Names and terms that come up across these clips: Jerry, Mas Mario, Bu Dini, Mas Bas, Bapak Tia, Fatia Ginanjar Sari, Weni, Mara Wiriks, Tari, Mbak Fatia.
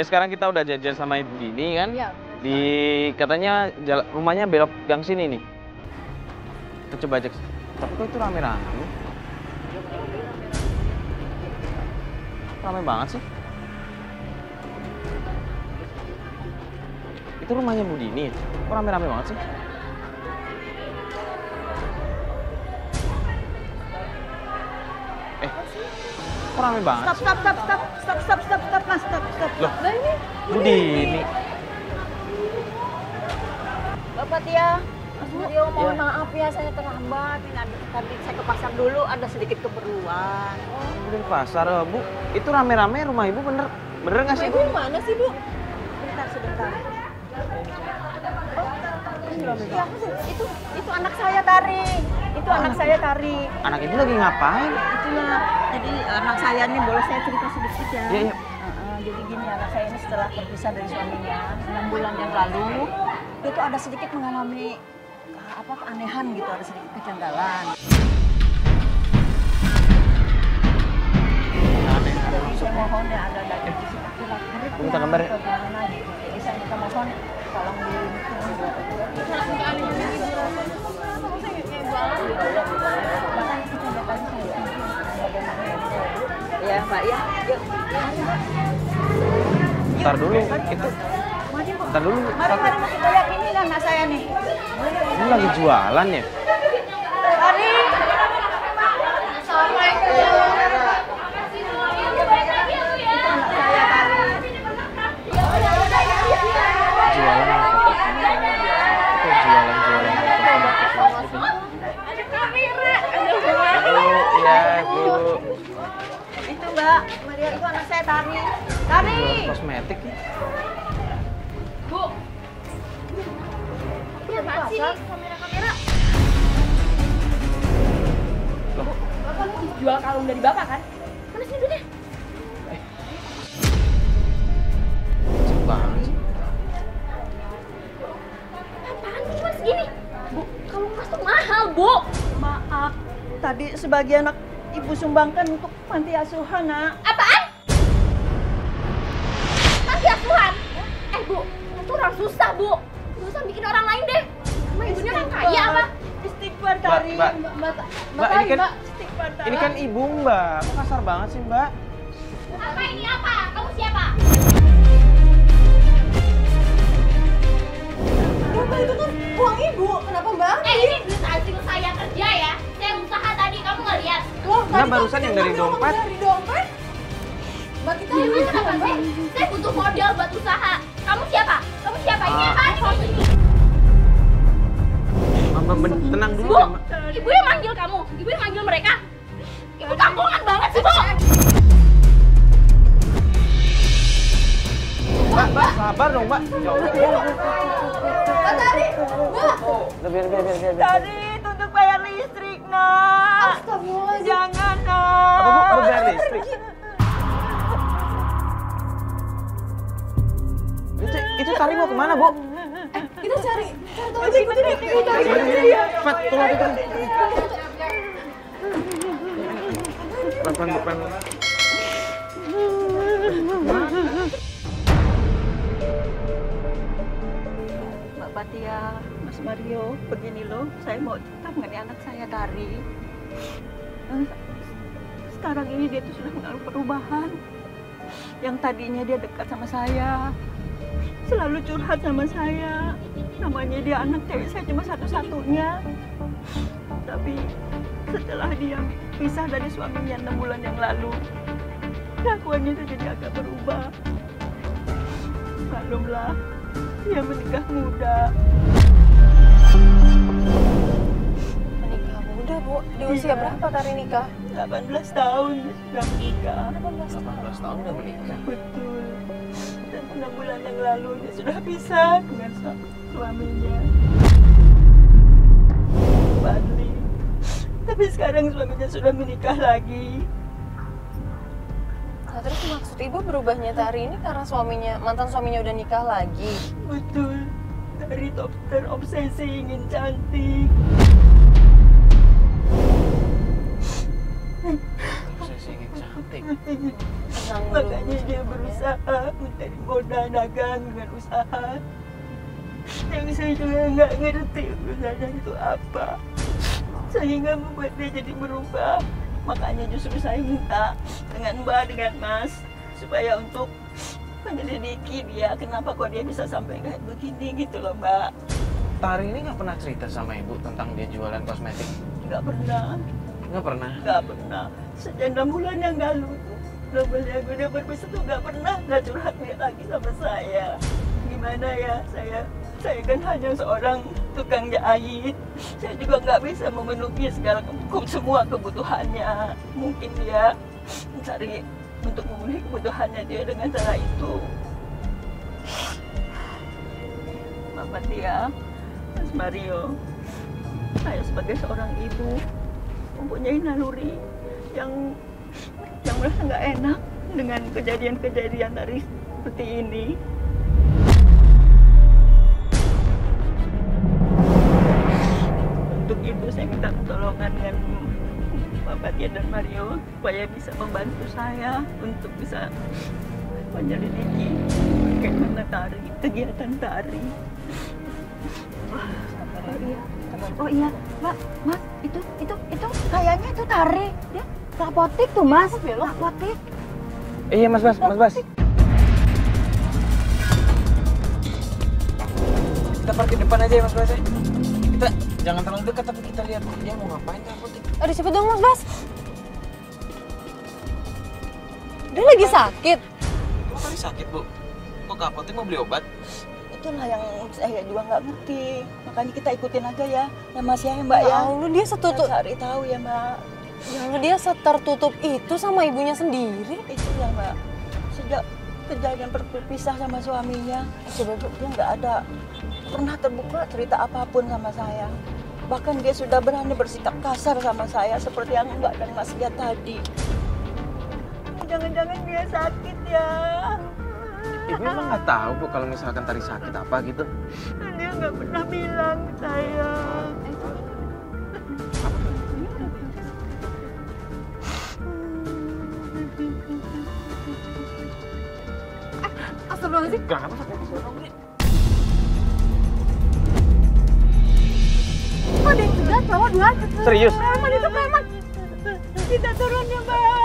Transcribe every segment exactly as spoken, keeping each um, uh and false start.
Ya sekarang kita udah jajan sama Ibu Dini kan? Iya. Di katanya jala, rumahnya belok gang sini nih. Kita coba cek. Tapi kok itu rame-rame? Rame banget sih. Itu rumahnya Bu Dini. Kok rame-rame banget sih? Eh, kok rame banget sih? Stop, stop, stop, stop, stop, stop, stop, mas, stop, stop, stop. Loh, ini Bu Dini. Bapak Tia, Mas Mario, mohon maaf ya, saya terlambat. Tadi saya ke pasar dulu, ada sedikit keperluan. Oh, udah ke pasar, Bu. Itu rame-rame rumah Ibu, bener? Bener nggak sih, Bu? Ibu mana sih, Bu? Sebentar, sebentar. Ya, itu itu anak saya Tari. Itu oh, anak, anak saya Tari. Anak itu lagi ngapain? Itulah. Jadi anak saya ini boleh saya cerita sedikit ya. Ya, ya. Uh, uh, jadi gini, anak saya ini setelah terpisah dari suaminya enam bulan yang lalu, itu ada sedikit mengalami apa keanehan gitu, ada sedikit kejanggalan. Aneh. Jadi saya mohon ya ada dari sisi laki-laki. Minta gambar. Gitu. Jadi saya minta mohon tolong di ya, Mbak ya. Bentar dulu, itu. Bentar dulu. Mari mari kita yakinin anak saya nih. Ini lagi jualan ya? Tari. Assalamualaikum. Itu Mbak Maria, itu anak saya Tari. Tari. Kosmetik ya. Bu. Ya, Mbak sini kamera-kamera. Loh, Bapak mau jual kalung dari Bapak kan? Mana sih duitnya? Eh. Bang. Apaan sih cuma segini? Bu, kalung emas tuh mahal, Bu. Maaf, tadi sebagai anak Ibu sumbangkan untuk panti asuhan, nak. Apaan? Panti asuhan? Eh, Bu, itu orang susah, Bu. Susah bikin orang lain deh. Sama ibunya orang kaya apa? Istighfar, Tari. Mbak, Mbak, Mbak, Mbak, Mbak, ini kan, Mbak. Ini kan ibu, Mbak. Kok kasar banget sih, Mbak? Apa ini apa? Kamu siapa? Bapak, itu kan uang ibu. Kenapa, Mbak? Eh, ini duit hasil saya kerja ya. Saya usaha tadi, kamu nggak lihat. Loh, nah, barusan yang dari dompet. Dari dompet? Mbak kita ya, ini kenapa sih? Saya butuh modal buat usaha. Kamu siapa? Kamu siapa? Ini apa? Mama, tenang dulu. Bu, ibu yang manggil kamu. Ibu yang manggil mereka. Ibu kampungan banget sih, Bu. Mbak, Mbak, sabar dong, Mbak. Mbak, Tari, Mbak. Biar, biar, biar, biar. Tari, tuntut bayar listrik, nak. Astagfirullahaladzim. Jangan, nak. Apa, Bu? Apa bayar listrik? Itu, itu Tari mau kemana, Bu? Eh, kita cari. Cari tolong Ibu Dini. Cepat, tolong Ibu Dini. Pelan-pelan, pelan-pelan. Mbak Fatia, Mas Mario, begini loh, saya mau cerita mengenai anak saya Tari. Sekarang ini dia tuh sudah mengalami perubahan. Yang tadinya dia dekat sama saya, selalu curhat sama saya. Namanya dia anak cewek saya cuma satu-satunya. Tapi setelah dia pisah dari suaminya enam bulan yang lalu, kelakuannya itu jadi agak berubah. Maklumlah. Dia menikah muda. Menikah muda, Bu? Di usia ya. Berapa Tari nikah? delapan belas tahun sudah menikah. delapan belas tahun sudah menikah? Betul. Dan enam bulan yang lalu dia sudah pisah dengan suaminya. Badri. Tapi sekarang suaminya sudah menikah lagi. Nah, terus maksud Ibu berubahnya Tari ini karena suaminya, mantan suaminya udah nikah lagi? Betul. Tari terobsesi ingin cantik. Terobsesi ingin cantik. penting. Makanya dia berusaha mencari modal dagang dengan usaha. Yang saya juga nggak ngerti usahanya itu apa. Sehingga membuat dia jadi berubah. Makanya justru saya minta dengan Mbak, dengan Mas, supaya untuk menyelidiki dia, kenapa kok dia bisa sampai kayak begini gitu loh, Mbak. Tari ini nggak pernah cerita sama Ibu tentang dia jualan kosmetik? Nggak pernah. Nggak pernah? Nggak pernah. Sejak enam bulan yang lalu, labelnya gue udah berbisa tuh nggak pernah, nggak curhat dia lagi sama saya. Gimana ya, saya saya kan hanya seorang tukang jahit. Saya juga nggak bisa memenuhi segala semua kebutuhannya. Mungkin dia mencari untuk memenuhi kebutuhannya dia dengan cara itu. Bapak Tia, Mas Mario, saya sebagai seorang ibu mempunyai naluri yang yang merasa nggak enak dengan kejadian-kejadian dari seperti ini. Untuk itu saya minta pertolongan dengan Bapak Tia dan Mario supaya bisa membantu saya untuk bisa menyelidiki bagaimana tari, kegiatan tari. Oh iya, oh iya, Mbak, Mas, itu, itu, itu, kayaknya itu Tari, dia rapotik tuh, Mas, rapotik. Iya, Mas Bas, Mas Bas. Kita parkir depan aja ya, Mas Bas, ya. Kita jangan terlalu dekat, tapi kita lihat dia mau ngapain rapotik. Aduh, cepet dong, Mas Bas. Dia lagi sakit. Itu Tari sakit, Bu. Kok ke apotik mau beli obat? Itulah yang saya juga nggak ngerti, makanya kita ikutin aja ya sama si Mbak ya. Lalu dia setutup cari tahu ya, Mbak. Lalu dia tertutup itu sama ibunya sendiri. Itu ya, Mbak. Sejak kejadian berpisah sama suaminya, sebenarnya dia nggak ada pernah terbuka cerita apapun sama saya. Bahkan dia sudah berani bersikap kasar sama saya seperti yang Mbak dan Mas lihat tadi. Jangan-jangan dia sakit ya. Ibu emang nggak tahu Bu kalau misalkan Tari sakit apa gitu? Dia nggak pernah bilang saya. Eh, astagfirullahaladzim. Kenapa sampai disorong nih? Kok ada yang sebelah cowok dua? Serius? Preman itu preman. Kita turun ya, Mbak.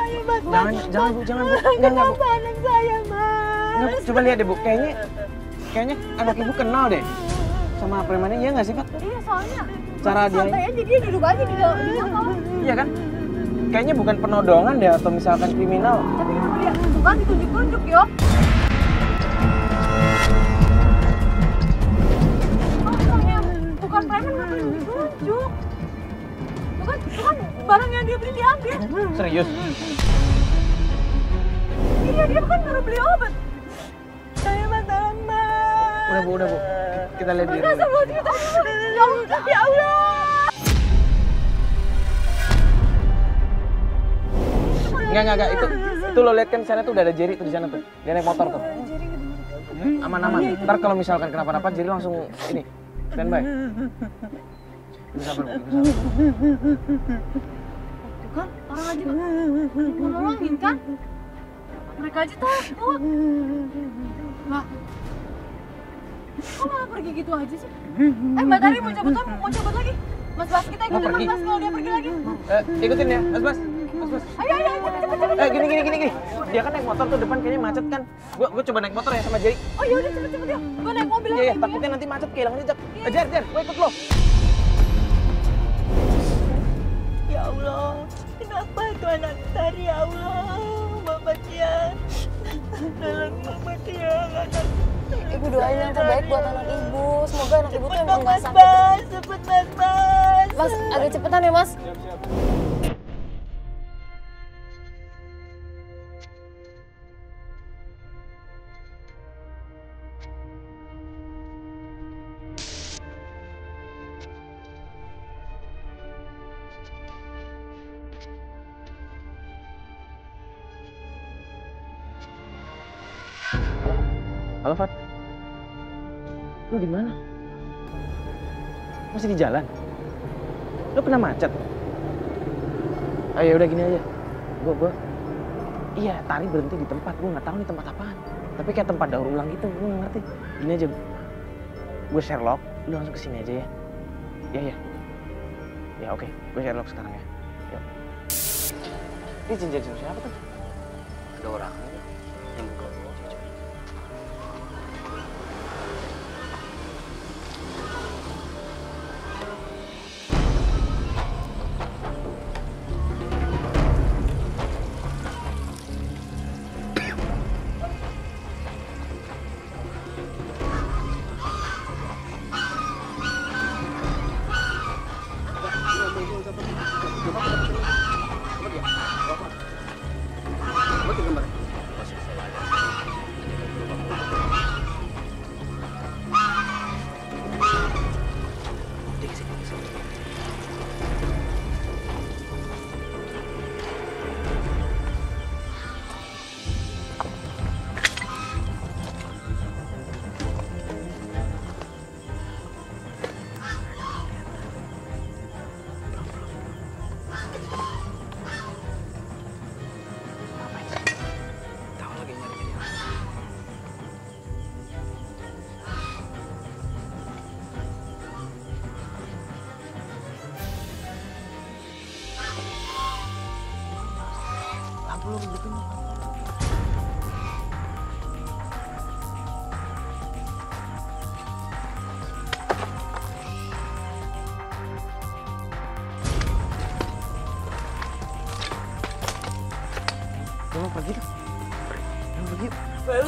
Jangan, jangan Bu, jangan Bu. Kenapa anak saya, Mbak? Coba lihat deh Bu, kayaknya kayaknya anak ibu kenal deh sama premannya, iya nggak sih Pak? Iya soalnya cara dia jadi dia duduk aja di dalam kamar. Iya kan? Kayaknya bukan penodongan deh atau misalkan kriminal. Tapi kenapa dia bukan ditunjuk-tunjuk yo? Oh soalnya bukan preman bukan ditunjuk, bukan bukan barang yang dia beli diambil. Serius? Iya dia bukan baru beli obat. Saya bantalan, Mbak. Udah, Bu, udah, Bu. Kita lihat diri. Enggak, sebelum kita lihat. Ya Allah. Enggak, enggak, enggak. Itu, itu lo lihat kan di sana tuh udah ada Jerry tuh di sana tuh. Dia naik motor tuh. Aman-aman. Ntar kalau misalkan kenapa-napa, Jerry langsung ini. Standby. Ibu sabar, Bu. Ibu sabar. Tuh kan, orang aja nolongin kan? Mereka aja takut. Lah, kok malah pergi gitu aja sih? Eh, Mbak Tari mau cabut lagi, mau cabut lagi. Mas Bas, kita ikutin Mas Bas kalau dia pergi lagi. Eh, ikutin ya, Mas Bas. Mas Bas. Ayo, ayo, cepet, cepet, cepet. Eh, gini, gini, gini, gini. Dia kan naik motor tuh depan, kayaknya macet kan. Gua, gua coba naik motor ya sama Jerry. Oh yaudah, cepet, cepet ya. Gua naik mobil aja. Iya, takutnya nanti macet, kehilangan jejak. Jer, Jer, gua ikut lo. Ya Allah, kenapa itu anak Tari ya Allah? Bapak Tia, dalam Bapak Tia, anak. Ibu doain yang terbaik buat anak ibu. Semoga anak ibu tuh yang rumah sakit. Cepet Mas Bas, Mas, agak cepetan ya Mas. Siap, siap. Halo Fat, lu di mana? Masih di jalan? Lu kena macet? Ayo udah gini aja, gua gua Iya, Tari berhenti di tempat. Gue nggak tahu nih tempat apaan. Tapi kayak tempat daur ulang gitu, gue nggak ngerti. Gini aja, gue Sherlock, lu langsung kesini aja ya. Iya, iya. Ya oke, okay. Gue Sherlock sekarang ya. Yuk. Ini cincin siapa tuh? Ada orang yang buka.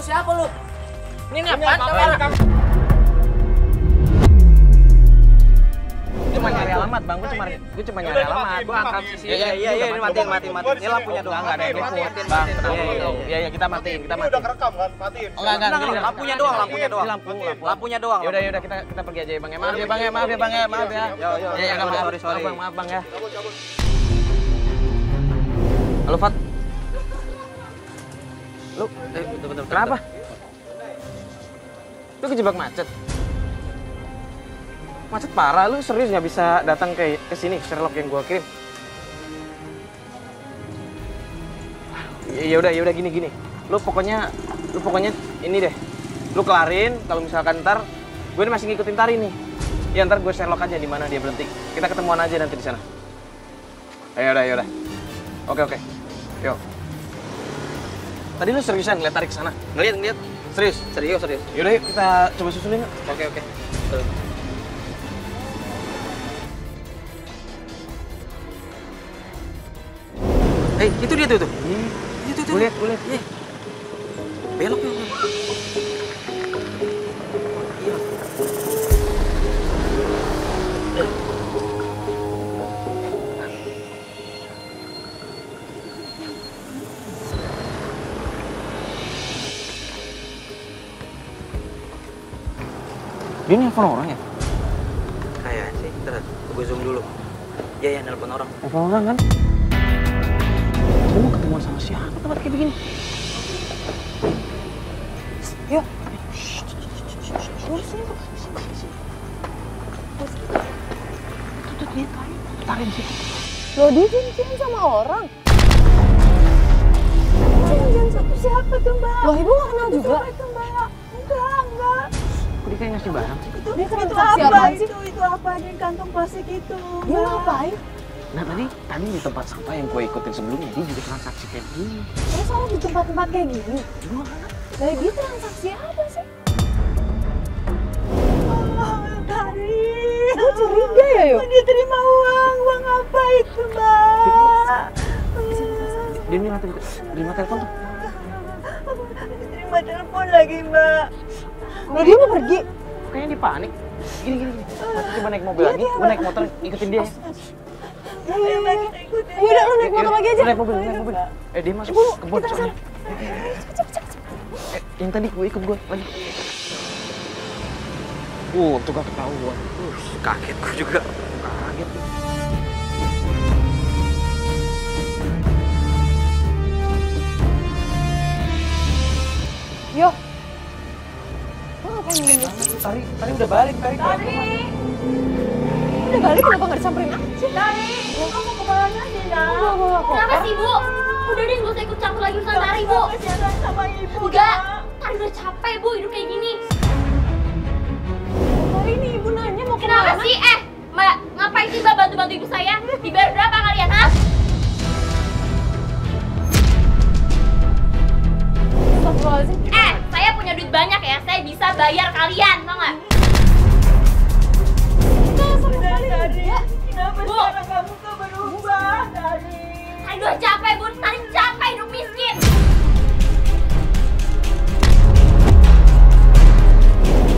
Siapa lu? Ini ngapain kamu? Cuma nyari alamat, Bang. Gua cuma gua cuma nyari alamat. Gua akan sisi. Iya iya iya, ini matiin matiin matiin. Ini lampunya doang enggak ada yang matiin, Bang. Iya iya, kita matiin, kita matiin. Udah kerekam kan? Matiin. Enggak enggak, lampunya doang, lampunya doang. Lampu, lampunya doang. Ya udah ya udah, kita kita pergi aja ya, Bang. Maaf ya, Bang. Maaf ya, Bang. Maaf ya. Yo yo. Iya, sorry sorry. Bang, maaf, Bang ya. Halo, Fat. Lu, eh, bentar, bentar, kenapa? Lu kejebak macet? Macet parah, lu serius nggak bisa datang ke, ke sini, Sherlock yang gua kirim? Ya udah, ya udah gini gini. Lu pokoknya, lu pokoknya ini deh. Lu kelarin, kalau misalkan ntar, gue masih ngikutin Tari nih. Ya ntar gue Sherlock aja di mana dia berhenti. Kita ketemuan aja nanti di sana. Ayo udah, ayo udah. Oke oke, yuk. Tadi lu seriusan ngeliat Tari kesana? Ngeliat, ngeliat. Serius? Serius, serius. Yaudah yuk, kita coba susulin yuk. Oke, oke. Eh, itu dia tuh, tuh. Hmm. Itu, tuh. Gue liat, gue liat. Eh. Belok yuk. Dia nelfon orang ya? Kayak sih, terus gue zoom dulu. Ya ya, nelfon orang. Nelfon orang kan? Gue mau ketemuan sama siapa tempat kayak begini? Yuk. Gue sini, gue sini, gue sini. Tutut liat kali, tarik di situ. Loh, dia janjian sama orang. Janjian sama siapa tuh, Mbak? Loh, Ibu gak kenal juga? Dia kayak ngasih barang. Itu, dia itu apa itu? Itu apa di kantong plastik itu? Dia ngapain? Nah tadi, tadi di tempat sampah yang gue ikutin sebelumnya, dia juga transaksi kayak gini. Terus orang di tempat-tempat kayak gini? Gue nggak. Dari dia transaksi apa sih? Oh, Tari. Gue curiga ya, yuk. Dia terima uang. Uang apa itu, Mbak? Dia terima terima telepon tuh. Dia terima telepon lagi, Mbak. Nah, dia mau pergi. Kayaknya dia panik. Gini, gini, gini. Coba naik mobil lagi, gue naik motor, ikutin dia. Ayo, udah, lu naik motor lagi aja. Naik mobil, naik mobil. Eh, dia masuk ke kebun soalnya. Eh, yang tadi gue ikut gue, lagi. Uh, tuh gak ketahuan. Uh, kaget gue juga. Kaget. Yo. Tari, Tari udah balik, Tari. Tari! Udah balik, kenapa nggak disamperin aja? Tari, kamu mau kemana sih, Nak? Kenapa sih, Bu? Udah deh, nggak usah ikut campur lagi urusan Tari, Bu. Jangan sama Ibu. Enggak, Tari udah capek, Bu, hidup kayak gini. Tari nih, Ibu nanya mau kemana? Kenapa sih? Eh, Mbak, ngapain sih Mbak bantu-bantu Ibu saya? Dibayar berapa kalian, ha? Eh, saya punya duit banyak ya, saya bisa bayar kalian, tau nggak? Kenapa sekarang kamu tuh berubah, Tari? Tari udah capek, Bu. Tari capek hidup miskin.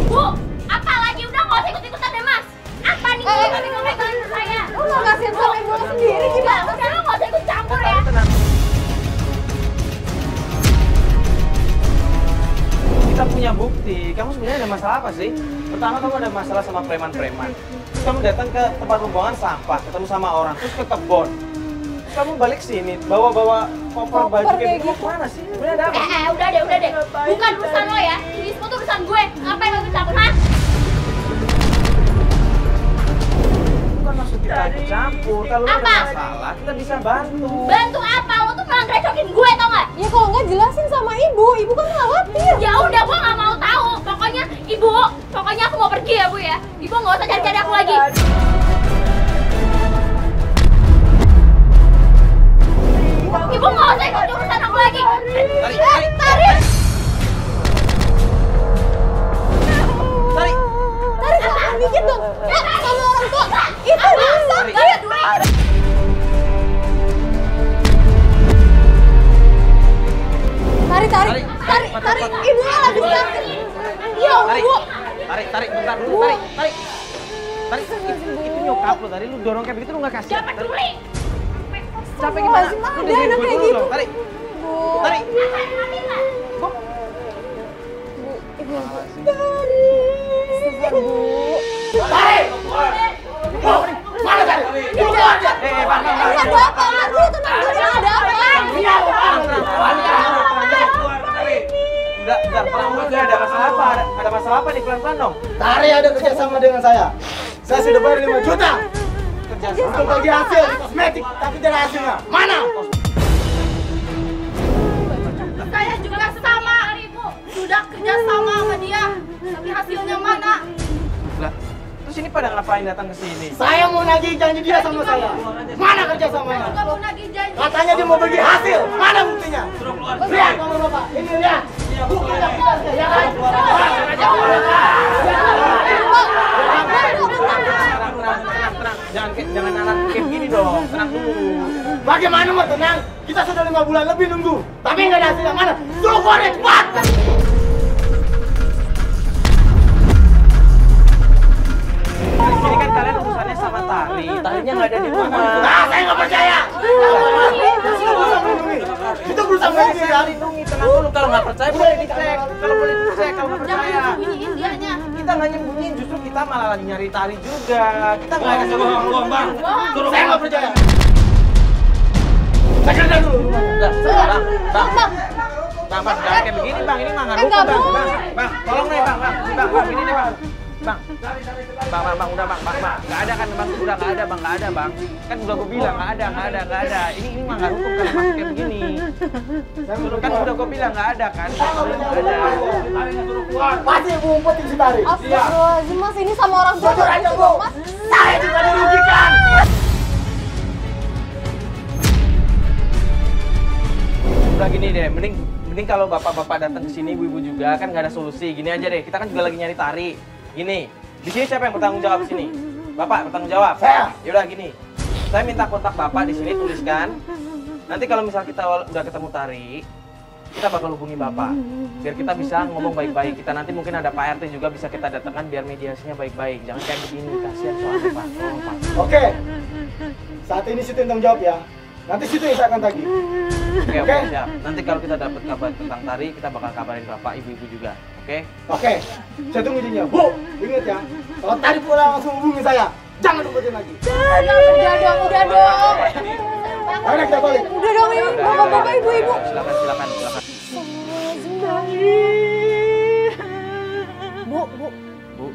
Bu, apa lagi? Udah nggak usah ikut-ikutan deh, Mas. Apa nih? Eh, kami ngomongin kalian saya. Lu nggak kasihan sama ibu lu sendiri gimana? Udah, lu nggak usah ikut campur ya. Kita punya bukti, kamu sebenarnya ada masalah apa sih? Pertama kamu ada masalah sama preman-preman. Terus kamu datang ke tempat pembuangan sampah, ketemu sama orang, terus ke kebon. Terus kamu balik sini, bawa-bawa koper baju kayak gitu, mana sih? Sebenarnya ada apa? Eh, eh, udah deh, udah deh. Bukan urusan lo ya, ini semua tuh urusan gue. Ngapain lo bercampur, ha? Bukan maksud kita ikut campur, kalau lo ada masalah kita bisa bantu. Bantu apa? Lo tuh malah ngerecokin gue, tau gak? Ya kalau nggak jelasin sama ibu, ibu kan khawatir. Ya udah, gue nggak mau tahu. Pokoknya ibu, pokoknya aku mau pergi ya Bu ya. Ibu nggak usah cari-cari aku lagi. Ibu nggak usah ikut urusan aku lagi. Tari, Tari, Tari, Tari, Tari, jangan dikit dong. Sama orang tua itu dosa. Tari. Tari, Tari, Tari, Tari, ibu lagi sakit. Iya, Bu. Tari, Tari, bentar dulu, Tari, Tari. Tari, itu nyokap lo, Tari, lu dorong kayak begitu lu nggak kasihan. Capek peduli. Capek gimana? Lu dengerin gue dulu dong, Tari. Tari. Bu. Bu, ibu. Tari. Sebentar, Bu. Tari. Bu, mana Tari? Ibu aja. Eh, eh, Pak. Ada apa? Lu tenang dulu, ada apa? Iya, Pak. Enggak, enggak, enggak ada masalah apa, ada, ada masalah apa nih, pelan-pelan dong. Tari ada kerjasama dengan saya. Saya sudah bayar lima juta. Kerjasama? Untuk bagi hasil kosmetik, tapi tidak hasilnya. Mana? Saya juga sama, Ibu. Sudah kerjasama sama dia, tapi hasilnya mana? Lah, terus ini pada ngapain datang ke sini? Saya mau nagih janji dia sama saya. Mana kerjasamanya? Saya juga mau nagih janji. Katanya dia mau bagi hasil, mana buktinya? Lihat, Bapak, ini lihat. Jangan, jangan alat kayak gini dong. Tenang dulu. Bagaimana mau tenang? Kita sudah lima bulan lebih nunggu, tapi nggak ada hasil yang mana. Suruh korek cepat. Ini kan kalian urusannya sama Tari, Tarinya nggak ada di rumah. Nah, saya nggak percaya. Itu berusaha melindungi, tenang dulu. Kalau nggak percaya boleh dicek, kalau boleh dicek, kalau nggak percaya. Kita nggak nyembunyiin, justru kita malah nyari Tari juga. Kita nggak ada lomba. Saya nggak percaya. Saya dulu. Bang, bang, bang, bang, jangan kayak begini bang, ini mah nggak lupa bang, bang, bang, tolong nih bang, bang, bang, ini nih bang. Bang, bang, bang, bang, udah bang, bang, bang, nggak ada kan bang, udah nggak ada bang, nggak ada bang, kan udah gue bilang nggak ada, nggak ada, nggak ada, ini ini mah nggak hukum kalau masuk kayak begini, kan udah gue bilang nggak ada kan, nggak ada, pasti ibu umpetin si Tari, Astagfirullahaladzim Mas, ini sama orang tua aja Bu, saya juga dirugikan. Udah gini deh, mending mending kalau bapak-bapak datang ke sini, ibu-ibu juga kan nggak ada solusi, gini aja deh, kita kan juga lagi nyari Tari. Gini, di sini siapa yang bertanggung jawab di sini? Bapak bertanggung jawab. Saya. Yaudah gini, saya minta kontak bapak di sini tuliskan. Nanti kalau misal kita udah ketemu Tari, kita bakal hubungi bapak. Biar kita bisa ngomong baik-baik. Kita nanti mungkin ada Pak R T juga bisa kita datangkan biar mediasinya baik-baik. Jangan kayak begini, kasihan soalnya Pak. Tolong, Pak. Oke, saat ini situ yang tanggung jawab ya. Nanti situ yang saya akan tagih. Oke, oke, siap. Nanti kalau kita dapat kabar tentang Tari, kita bakal kabarin bapak, ibu-ibu juga. Oke? Oke, saya tunggu dirinya. Bu, ingat ya, kalau Tari pulang langsung hubungi saya. Jangan umpetin lagi. Tari! Udah dong, udah dong. Ayo kita balik. Udah dong, ibu. Bapak-bapak, ibu-ibu. Silakan, silakan, silakan. Bu, bu. Bu.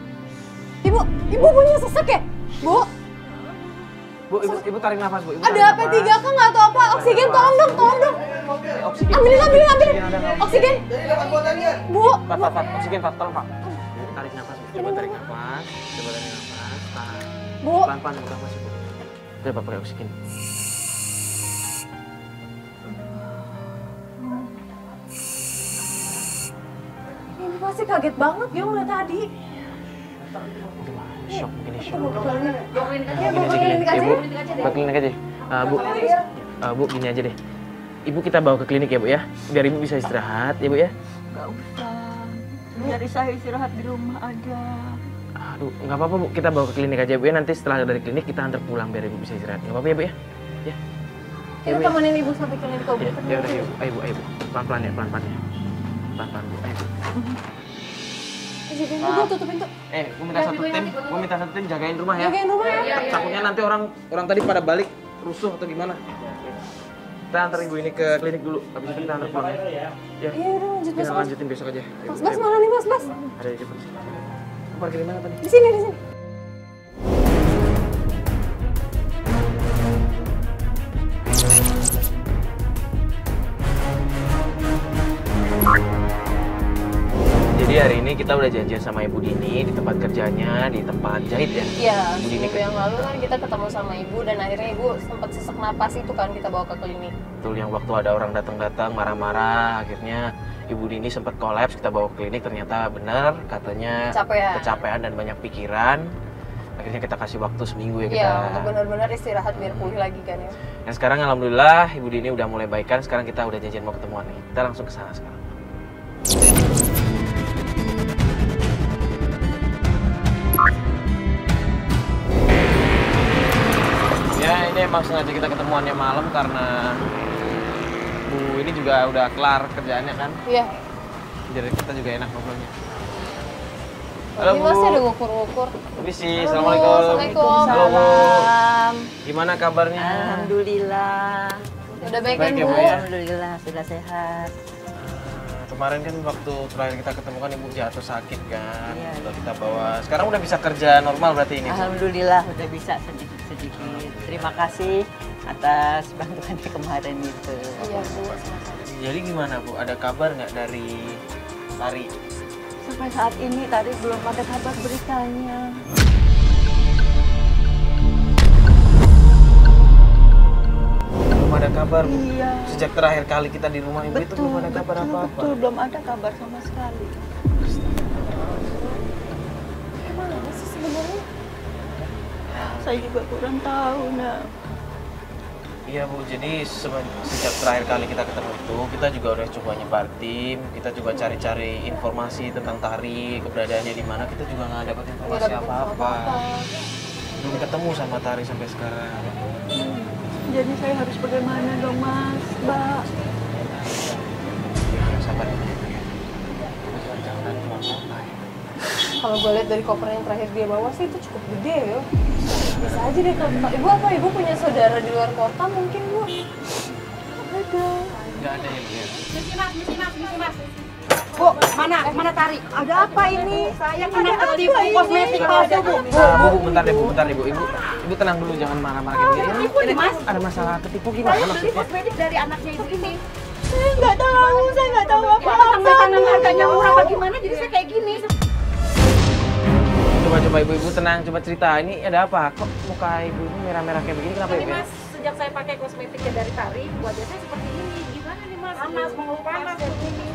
Ibu, ibu punya sesek ya? Bu. Bu. Bu, ibu, ibu tarik nafas, Bu. Ibu tarik ada nafas. P tiga K nggak atau apa? Oksigen, tolong dong, tolong dong. Oksigen. Ambilin, ambilin, ambilin. Oksigen. Bu. Pak, Pak, Pak. Oksigen, Pak. Tolong, Pak. Tarik nafas, Bu. Coba tarik nafas. Coba tarik nafas. Tahan. Bu. Pelan-pelan, Bu. Nafas, Bu. Udah, Pak, pakai oksigen. Ini pasti kaget banget ya mulai tadi. Shock, begini shock. Bawa klinik aja. Bu, Bu gini aja deh. Ibu kita bawa ke klinik ya, Bu ya. Biar Ibu bisa istirahat ya, Bu ya. Gak usah. Biar saya istirahat di rumah aja. Aduh, nggak apa-apa, Bu. Kita bawa ke klinik aja, Bu ya. Nanti setelah dari klinik kita antar pulang biar Ibu bisa istirahat. Nggak apa-apa ya, Bu ya. Ya. Kita temenin Ibu sampai klinik kok. Ya udah, ayo Bu, ayo Bu. Pelan-pelan ya, pelan-pelan ya. Pelan-pelan Bu, ayo. Jagain dulu, tutup pintu. Eh, gue minta satu tim, gue minta satu tim jagain rumah ya. Jagain rumah ya. Takutnya nanti orang orang tadi pada balik rusuh atau gimana. Kita antar ibu ini ke klinik dulu, habis itu kita antar pulang ya. Iya, udah lanjut Mas Bas. Lanjutin besok aja. Mas Bas mana nih Mas Bas? Ada di depan sini. Parkir di mana tadi? Di sini, di sini. Jadi hari ini kita udah janjian sama Ibu Dini di tempat kerjanya, di tempat jahit ya? Iya, seminggu yang lalu kan kita ketemu sama Ibu dan akhirnya Ibu sempat sesak napas itu kan kita bawa ke klinik. Betul, yang waktu ada orang datang-datang marah-marah, akhirnya Ibu Dini sempat kolaps, kita bawa ke klinik, ternyata benar katanya kecapean. kecapean dan banyak pikiran. Akhirnya kita kasih waktu seminggu ya kita. Iya, untuk benar-benar istirahat biar pulih lagi kan ya. Dan sekarang alhamdulillah Ibu Dini udah mulai baikan, sekarang kita udah janjian mau ketemuan nih. Kita langsung ke sana sekarang. Ya, ini emang sengaja kita ketemuannya malam karena Bu ini juga udah kelar kerjaannya kan? Iya. Jadi kita juga enak ngobrolnya. Halo Bu. Masih ada ngukur-ngukur. Permisi, Assalamualaikum. Waalaikumsalam. Halo Bu. Gimana kabarnya? Alhamdulillah. Udah baik kan Bu? Alhamdulillah, sudah sehat. Kemarin kan waktu terakhir kita ketemu kan Ibu jatuh sakit kan, iya, lalu kita bawa. Sekarang udah bisa kerja normal berarti ini? Alhamdulillah udah bisa sedikit-sedikit. Terima kasih atas bantuannya kemarin itu. Iya Bu. Jadi gimana Bu? Ada kabar nggak dari Tari? Sampai saat ini Tari belum ada kabar beritanya. Belum ada kabar, Bu. Iya. Sejak terakhir kali kita di rumah Ibu betul, itu belum ada kabar apa-apa. Betul, belum ada kabar sama sekali. Gimana sih sebenarnya? Saya juga kurang tahu, Nak. Iya, Bu. Jadi sejak terakhir kali kita ketemu itu, kita juga udah coba nyebar tim, kita juga cari-cari informasi tentang Tari, keberadaannya di mana, kita juga nggak dapat informasi apa-apa. Belum ketemu sama Tari sampai sekarang. Hmm. Jadi saya harus bagaimana dong, Mas, Mbak? Sabar dulu ya, Bu ya. Jangan lupa. Kalau gue lihat dari koper yang terakhir dia bawa sih itu cukup gede ya. Bisa aja deh ke Mbak. Ibu apa? Ibu punya saudara di luar kota mungkin, Bu? Ada. Nggak ada ya, Bu ya. Misi Mas, misi Mas, misi Mas. Bu, mana? Mana Tari? Ada apa ini? Saya kena ketipu kosmetik palsu, Bu. Bu, bentar deh, Bu, bentar deh, Bu. Ibu, Ibu tenang dulu, jangan marah-marah kayak gini. Ketipu nih, Mas. Ada masalah ketipu gimana maksudnya? Saya beli kosmetik dari anaknya Ibu ini. Saya nggak tahu, saya nggak tahu apa-apa. Karena harganya murah bagaimana, jadi saya kayak gini. Coba-coba Ibu-Ibu tenang, coba cerita. Ini ada apa? Kok muka Ibu-Ibu merah-merah kayak begini? Kenapa, Ibu? Mas, sejak saya pakai kosmetiknya dari Tari, wajah saya seperti ini. Gimana nih, Mas? Panas, mau panas kayak gini.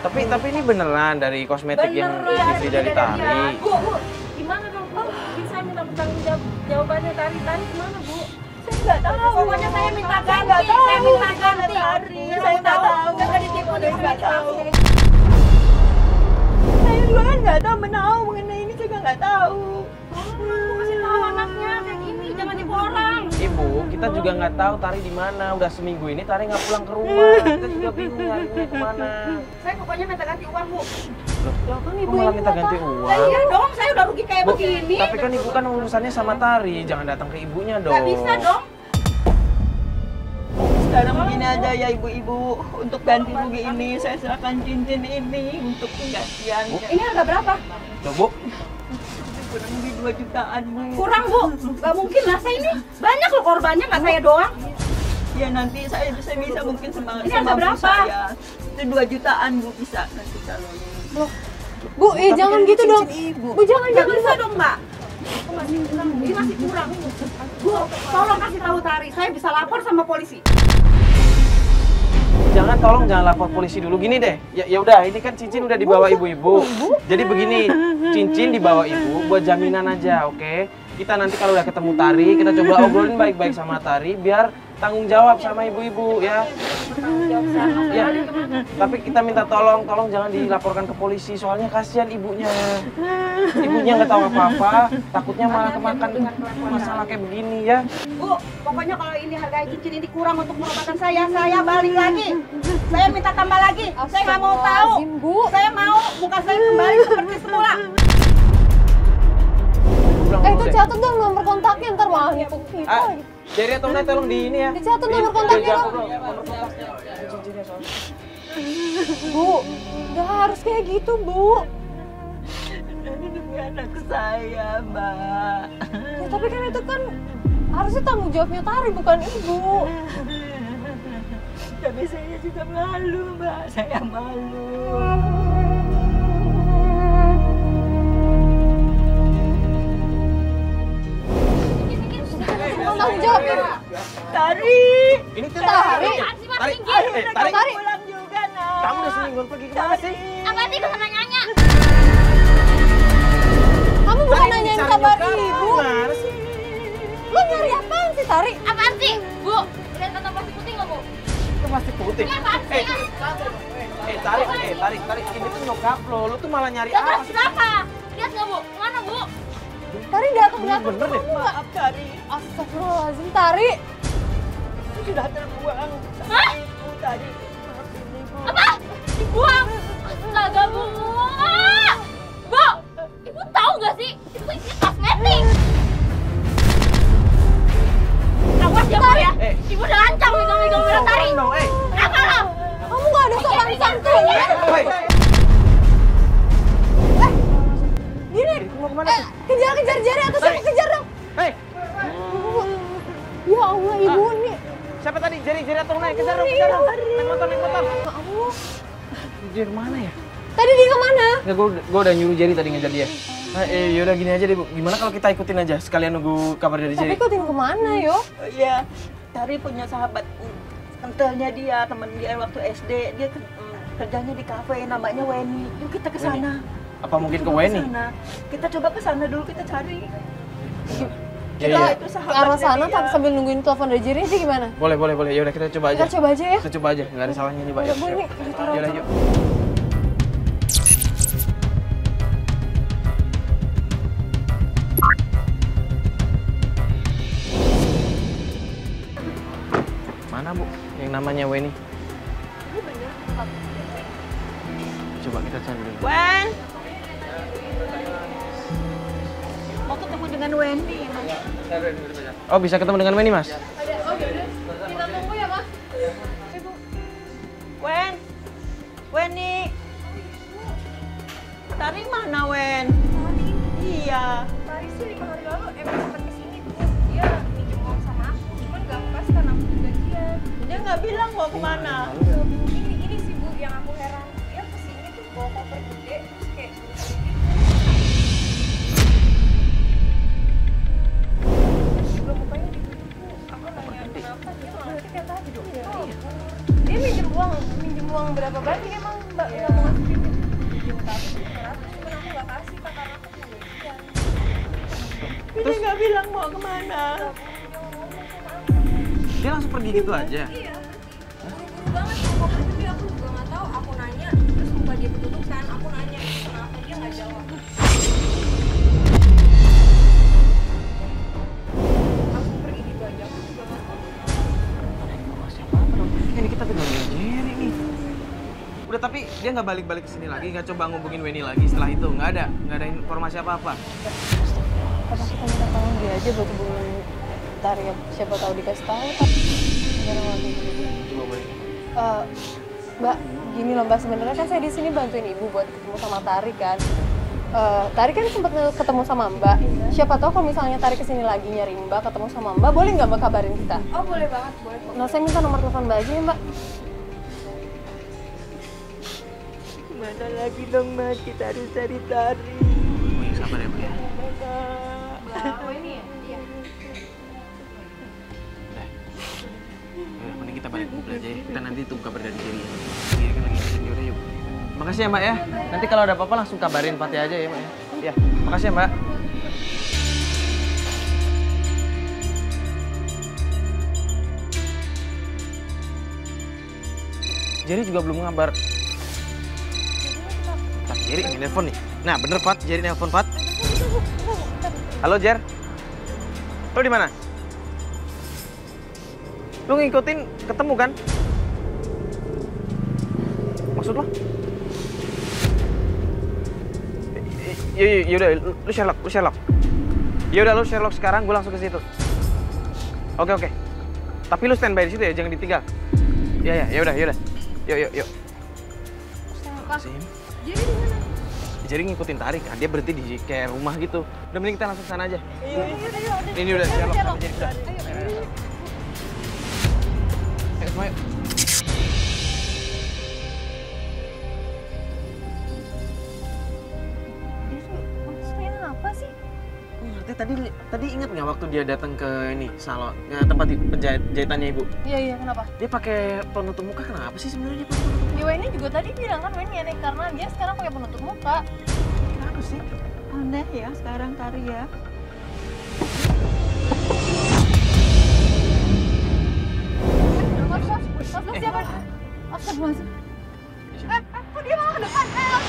Tapi tapi ini beneran dari kosmetik beneran, yang istri dari Tari. Ya. Bu, Bu, gimana dong Bu? Bisa minta bertanggung jawab jawabannya Tari, Tari gimana Bu? Saya nggak tahu. Pokoknya saya minta ganti, saya, tahu. saya minta ganti. Tari, saya nggak tahu. Saya ditipu dari tahu. Saya juga kan nggak tahu menahu mengenai ini juga nggak tahu. Aku kasih tahu anaknya kayak gini, jangan tipu orang. Ibu, kita juga nggak tahu Tari di mana. Udah seminggu ini Tari nggak pulang ke rumah. Kita juga bingung Tarinya kemana. Saya pokoknya minta ganti uang, Bu. Loh, loh kan Ibu malah minta ganti uang? Nah, iya dong, saya udah rugi kayak Bu, begini. Tapi kan Ibu kan urusannya sama Tari, jangan datang ke ibunya dong. Nggak bisa dong. Sekarang begini aja ya Ibu-Ibu, untuk ganti rugi ini, saya serahkan cincin ini untuk penggantiannya. Ini harga berapa? Loh, Bu. kurang di dua jutaan, Bu. Kurang, Bu? Gak mungkin lah, saya ini banyak loh korbannya, gak saya doang. Ya nanti saya bisa bisa mungkin semangat ini sama berapa? Saya. Itu dua jutaan, Bu, bisa nanti calon. Bu, Bu eh jangan gitu dong. Ibu. Bu, jangan gak jangan bisa dong, Mbak. Ini masih kurang. Bu, tolong kasih tahu Tari, saya bisa lapor sama polisi. Jangan, tolong jangan lapor polisi dulu. Gini deh, ya ya udah, ini kan cincin udah dibawa ibu-ibu. Jadi begini, cincin dibawa ibu buat jaminan aja, oke? Okay? Kita nanti kalau udah ketemu Tari, kita coba obrolin baik-baik sama Tari, biar tanggung jawab sama ibu-ibu ya. Ya. Tapi kita minta tolong, tolong jangan dilaporkan ke polisi, soalnya kasihan ibunya. Ibunya nggak tahu apa-apa, takutnya malah kemakan masalah kayak begini ya. Bu, pokoknya kalau ini harga cincin ini kurang untuk pengobatan saya, saya balik lagi. Saya minta tambah lagi. Saya nggak mau tahu. Saya mau muka saya kembali seperti semula. Eh itu catat dong nomor kontaknya, ntar malah hitung kita. Jerry atau Nat, tolong di ini ya. Dicatat nomor kontaknya dong. Bu, nggak harus kayak gitu, Bu. Demi anak saya, Mbak. Ya, tapi kan itu kan harusnya tanggung jawabnya Tari, bukan ibu. Tapi saya juga malu, Mbak. Saya malu. Tanggung jawab, Mbak. Tari. Ini tuh Tari. Tari, Tari. Tari. Kamu udah semingguan pergi kemana sih? Apa sih sama Nyanya? Kamu bukan nanyain kabar ibu. Lu nyari apaan sih, Tari? Apaan sih, Bu? Udah tonton plastik putih nggak, Bu? Itu plastik putih? Ini apaan sih? Eh, Tari, eh, Tari, Tari. Ini tuh nyokap lo. Lu tuh malah nyari apa sih? Berapa? Lihat nggak, Bu? Mana, Bu? Tari nggak kelihatan. Bener deh. Maaf, Tari. Astagfirullahaladzim, Tari. Itu sudah terbuang. Hah? Ibu, Tari. Maaf, Ibu. Apa? Dibuang? Astaga, Bu. Bu! Ibu tahu nggak sih? Itu isinya kosmetik. Awas ya, Bu ya. Eh. Ibu udah lancang megang-megang merah Tari. Kenapa lo? Kamu nggak ada sopan santun ya? Eh, gini. Eh, kejar-kejar Jerry atau siapa kejar dong? Hei. Ya Allah, Ibu nih. Siapa tadi? Jerry, Jerry atau naik? Kejar dong, kejar dong. Naik motor, naik motor. Ya Allah. Jerry mana ya? Tadi dia kemana? Nggak, gue, gue udah nyuruh Jerry tadi ngejar dia. Nah, eh, yaudah gini aja deh, Bu. Gimana kalau kita ikutin aja, sekalian nunggu kabar dari Jerry? Tapi ikutin kemana, yo? Iya, uh, Tari punya sahabat kentalnya dia, temen dia waktu S D. Dia ke, um, kerjanya di kafe, namanya Weni. Yuk kita kesana. Weni. Apa mungkin kita ke Weni? Kesana. Kita coba kesana dulu, kita cari. Kita ya, ya. Itu ke arah sana tapi sambil nungguin telepon dari Jerry sih gimana? Boleh, boleh, boleh. Yaudah kita coba aja. Kita coba aja ya? Kita coba aja, nggak ada salahnya nih, Mbak. Yaudah, yuk. Yaudah, yuk. Mana, Bu, yang namanya Weni? Coba kita cari dulu. Wen! Mau ketemu dengan Weni, Mas. Oh, bisa ketemu dengan Weni, Mas? Ada. Oh, yaudah. Kita tunggu ya, Mas. Ibu. Wen! Weni! Tari mana, Wen? Tari? Iya. Tari sih lima hari lalu emang sempat kesini, Bu. Dia minjem uang sama aku, cuman gak pas karena aku juga dia. Dia nggak bilang mau kemana? Ini, ini sih, Bu, yang aku heran. Dia kesini tuh bawa koper gede, terus kayak uang berapa banyak emang Mbak ya. Nggak mau ngasih pinjam tapi cuman aku nggak kasih kakak aku punya dia. Dia nggak bilang mau kemana, dia langsung pergi gitu aja. Iya, buru-buru banget mau pergi. Aku juga nggak tahu, aku nanya terus muka dia tertutup kan. Aku nanya kenapa dia nggak jawab. Aku pergi gitu aja, aku juga nggak tahu ada informasi apa dong. Ini kita pegang Jerry nih. Udah, tapi dia nggak balik-balik ke sini lagi, nggak coba ngubungin Weni lagi setelah itu. Nggak ada, nggak ada informasi apa-apa. Pas kita minta tolong dia aja buat hubungin Tari, siapa tahu dikasih tahu. Coba boleh. Uh, Mbak, gini loh Mbak, sebenarnya kan saya di sini bantuin Ibu buat ketemu sama Tari kan. uh, Tari kan sempat ketemu sama Mbak. Iya. Siapa tahu kalau misalnya Tari kesini lagi nyari Mbak, ketemu sama Mbak, boleh nggak Mbak kabarin kita? Oh boleh banget, boleh. Nah saya minta nomor telepon Mbak aja ya Mbak. Gimana lagi dong Mbak, kita harus cari Tari. Oh ya sabar ya Mbak ya. Mbak, oh ini ya? Iya. Udah, udah mending kita balik mobil aja ya. Kita nanti tunggu kabar dari Jerry ya. Iya kan lagi kesini udah yuk. Makasih ya Mbak ya. Nanti kalau ada apa-apa langsung kabarin Fatia aja ya Mbak ya. Iya, makasih ya Mbak. Jerry juga belum ngabar. Nah, Jerry ini nelfon nih. Nah bener Fat, Jerry nelfon Fat. Halo Jer, lo di mana? Lo ngikutin ketemu kan? Maksud lo? Yaudah, lu Sherlock, lu Sherlock. Yaudah, lu Sherlock sekarang, gue langsung ke situ. Oke, oke. Tapi lu standby di situ ya, jangan ditinggal. Iya, ya, yaudah, yaudah. Yuk, yuk, yuk. Jerry di mana? Jerry ngikutin Tari kan, dia berhenti di kayak rumah gitu. Udah mending kita langsung sana aja. Iya, iya, iya. Ini udah Sherlock, sama Jerry udah. Ayo, semua yuk. Tadi tadi ingat nggak waktu dia datang ke ini salon ke tempat penjahit, jahitannya ibu? Iya iya kenapa? Dia pakai penutup muka kenapa sih sebenarnya dia pakai penutup muka? Di Weni juga tadi bilang kan Weni aneh karena dia sekarang pakai penutup muka. Kenapa sih? Aneh ya sekarang Tari ya. Mas Bas, Mas Bas siapa? Mas Bas. Eh, kok dia malah ke depan?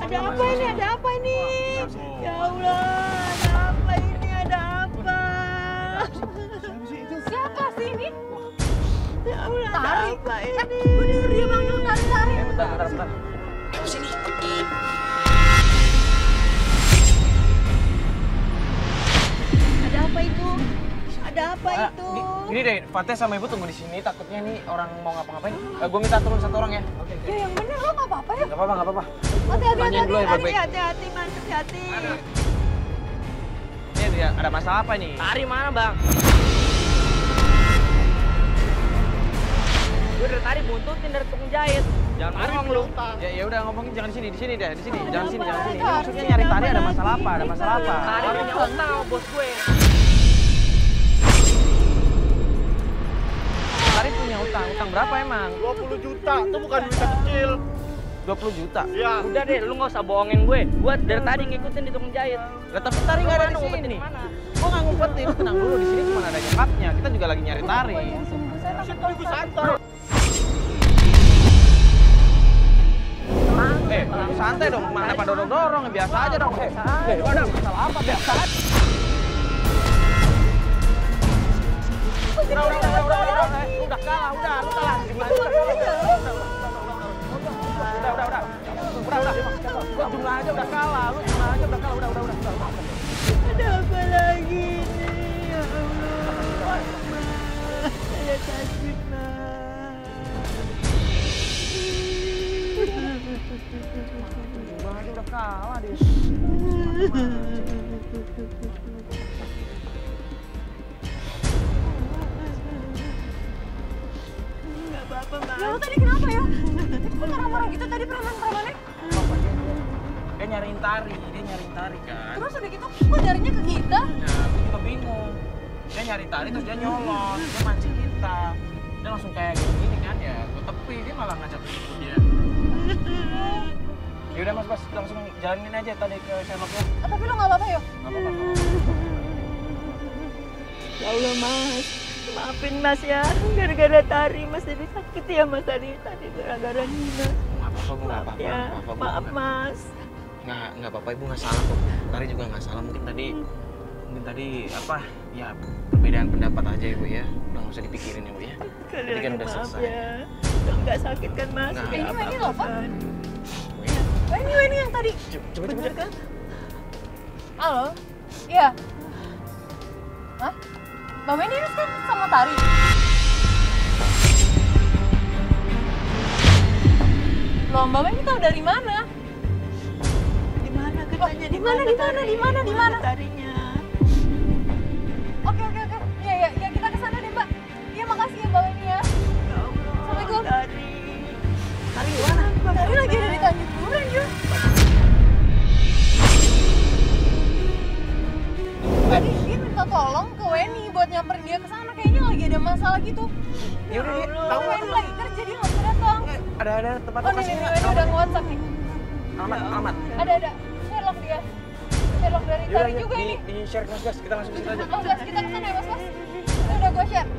Ada apa ini? Ada apa ini? Ya Allah, ada apa ini? Ada apa? Siapa sih ini? Ya Allah, ada apa ini? Gue denger dia manggil Tari, Tari. Bentar, bentar, bentar. Sini. Ada apa itu? Ada apa itu? Gini deh, Fatia sama ibu tunggu di sini. Takutnya nih orang mau ngapa-ngapain. Gue minta turun satu orang ya. Ya yang bener lo nggak apa-apa ya? Nggak apa-apa, nggak apa-apa. Hati-hati, hati-hati, hati-hati, Mas, hati-hati. Ini dia ada masalah apa nih? Tari mana bang? Gue dari tadi buntutin dari tukang jahit. Jangan ngomong lu. Ya ya udah ngomongin jangan di sini, di sini deh, di sini, jangan sini, jangan sini. Ini maksudnya nyari Tari ada masalah apa? Ada masalah apa? Tari punya otak sama bos gue. Tari punya utang, utang berapa emang? dua puluh juta, itu bukan duit kecil. dua puluh juta? Iya. Udah deh, lu nggak usah bohongin gue. Gue dari tadi ngikutin di tukang jahit. Lah tapi Tari nggak ada di sini nih. Gue nggak ngumpetin, tenang dulu. Di sini cuma ada nyokapnya. Kita juga lagi nyari Tari. Sungguh santai. Eh, santai dong. Mana pada dorong-dorong? Biasa aja dong. Eh, ada masalah apa? Biasa aja. Udah, udah, udah, udah, udah, udah kalah, udah, lu kalah. Udah, udah, udah, udah, udah, jumlah aja udah kalah, lu jumlah aja udah kalah, udah, udah, udah, udah, udah. Ada apa lagi nih, ya Allah, saya sakit mah. Jumlah aja udah kalah deh. Lalu tadi kenapa ya? Kok marah-marah gitu tadi preman-premannya? Dia nyariin Tari, dia nyariin Tari kan. Terus udah gitu, kok jarinya ke kita? Nah, aku juga bingung. Dia nyari Tari terus dia nyolot, dia mancing kita. Dia langsung kayak gini kan ya, gue tepi, dia malah ngajak aku dia. Yaudah Mas Bas, langsung jalanin aja tadi ke Sherlocknya. Tapi lo gak apa-apa ya? Gak apa-apa, gak apa-apa. Ya Allah Mas. Maafin Mas ya, gara-gara Tari Mas jadi sakit ya Mas tadi, tadi gara-gara Nina. Maaf, aku nggak apa-apa, ya. Maaf, apa, maaf bukan. Mas. Nggak, nggak apa-apa, Ibu nggak salah kok. Tari juga nggak salah, mungkin tadi, mungkin tadi apa? Ya perbedaan pendapat aja Ibu ya, udah nggak usah dipikirin Ibu ya. Tadi kan udah selesai. Ya. Nggak sakit kan Mas? Nah, ini ini loh Pak. Ini ini yang tadi. Coba coba kan? Halo, iya. Hah? Mbak Weni kan sama Tari. Mbak Weni tahu dari mana? Di mana katanya? Di mana? Di mana? Di mana? Di mana? Tarinya. Oke, oke, oke. Iya, iya, ya, kita ke sana deh, Mbak. Iya, makasih ya Mbak Weni ya. Ya Allah. Assalamualaikum. Tari. Tari mana? Tari lagi ada di Tanjung Duren ya. Tadi dia minta tolong ke Weni buat nyamperin dia ke sana, kayaknya lagi ada masalah gitu. Ya udah, tahu Weni lagi kerja dia nggak bisa datang. Ada ada tempat lokasi. Oh, ini Weni udah nge-WhatsApp nih. Amat, amat. Ada ada. Sherlock dia. Sherlock dari tadi juga ini. Di share Mas Bas, kita langsung ke sana aja. Mas Bas, kita ke sana ya Mas Bas. Udah gua share.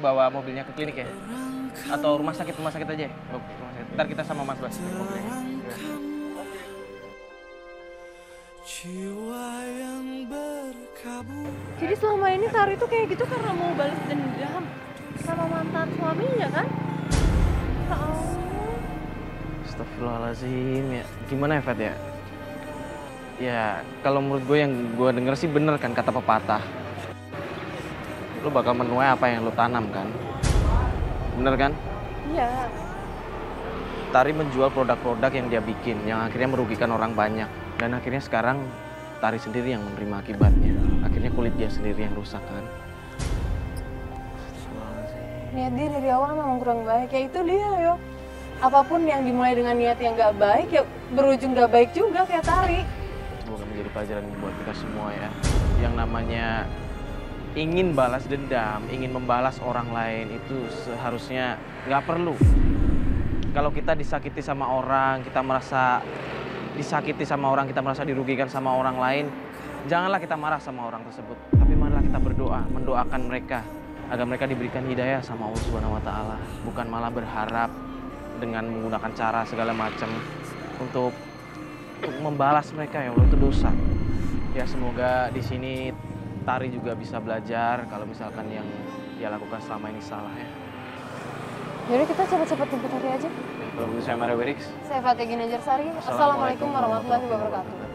Bawa mobilnya ke klinik ya? Atau rumah sakit, rumah sakit aja ya? Oke, rumah sakit. Ntar kita sama Mas Bas di mobilnya. Jadi selama ini Tari itu kayak gitu karena mau balas dendam sama mantan suaminya kan? Oh. Astagfirullahaladzim ya. Gimana ya Fat ya? Ya kalau menurut gue yang gue denger sih bener kan kata pepatah. Lu bakal menuai apa yang lu tanam kan? Bener kan? Iya. Tari menjual produk-produk yang dia bikin, yang akhirnya merugikan orang banyak. Dan akhirnya sekarang Tari sendiri yang menerima akibatnya. Akhirnya kulit dia sendiri yang rusak kan? Niat dia dari awal memang kurang baik, ya itu dia yo. Apapun yang dimulai dengan niat yang gak baik, ya berujung gak baik juga kayak Tari. Semoga menjadi pelajaran buat kita semua ya. Yang namanya ingin balas dendam, ingin membalas orang lain itu seharusnya nggak perlu. Kalau kita disakiti sama orang, kita merasa disakiti sama orang, kita merasa dirugikan sama orang lain, janganlah kita marah sama orang tersebut. Tapi marilah kita berdoa, mendoakan mereka agar mereka diberikan hidayah sama Allah Subhanahu wa Ta'ala, bukan malah berharap dengan menggunakan cara segala macam untuk, untuk membalas mereka. Ya Allah, itu dosa. Ya, semoga di sini Tari juga bisa belajar kalau misalkan yang dia lakukan selama ini salah, ya. Jadi kita cepat-cepat jemput Tari aja. Kalau begitu, saya Mara Wiriks. Saya Fatia Ginanjar Sari. Assalamualaikum warahmatullahi wabarakatuh.